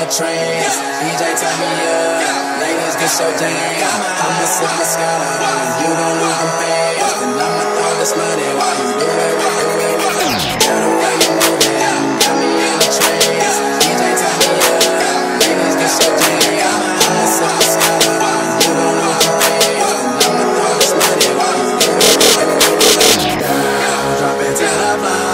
in the trance. DJ turn me up, ladies get so damn. I'ma sip my soda, you don't know I'm fast, and I'ma throw this money while you do it. Turn away, you move it, got me in the trance. DJ turn me up, ladies get so damn. I'ma sip my soda, you don't know I'm fast, and I'ma throw this money while you do it. Girl, drop it till I blow.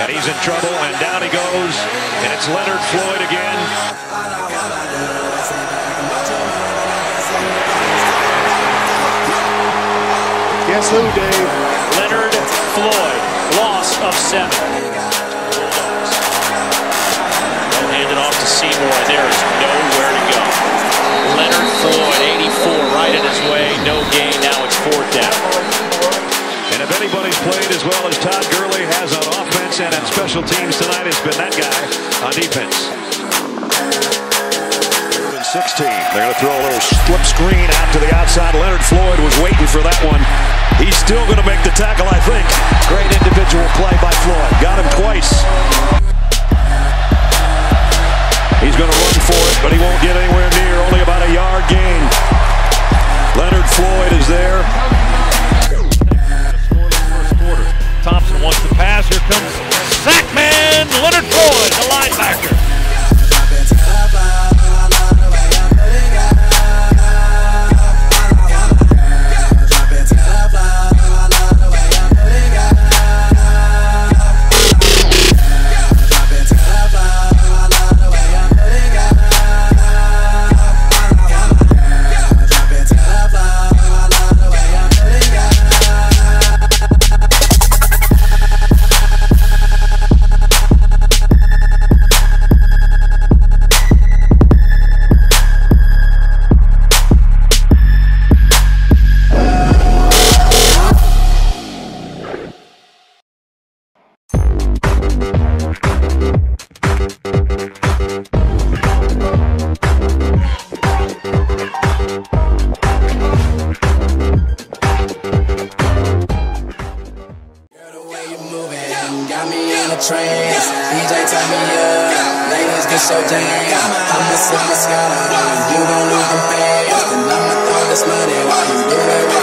And he's in trouble, and down he goes, and it's Leonard Floyd again. Guess who, Dave? Leonard Floyd, loss of 7. They'll hand it off to Seymour, and there is nowhere to go. Leonard Floyd, 84, right in his way, no gain, now it's 4th down. And if anybody's played as well as Todd Gurley has on offense and on special teams tonight, it's been that guy on defense. 16. They're going to throw a little slip screen out to the outside. Leonard Floyd was waiting for that one. He's still going to make the tackle, I think. Great individual play by Floyd. Got him twice. He's going to run for it, but he won't get anywhere near. Only about a yard gain. Leonard Floyd is there. Thompson wants the pass. Here comes Sackman, Leonard Floyd, the linebacker. You don't know I'm fast, and I'ma throw this money while you do it.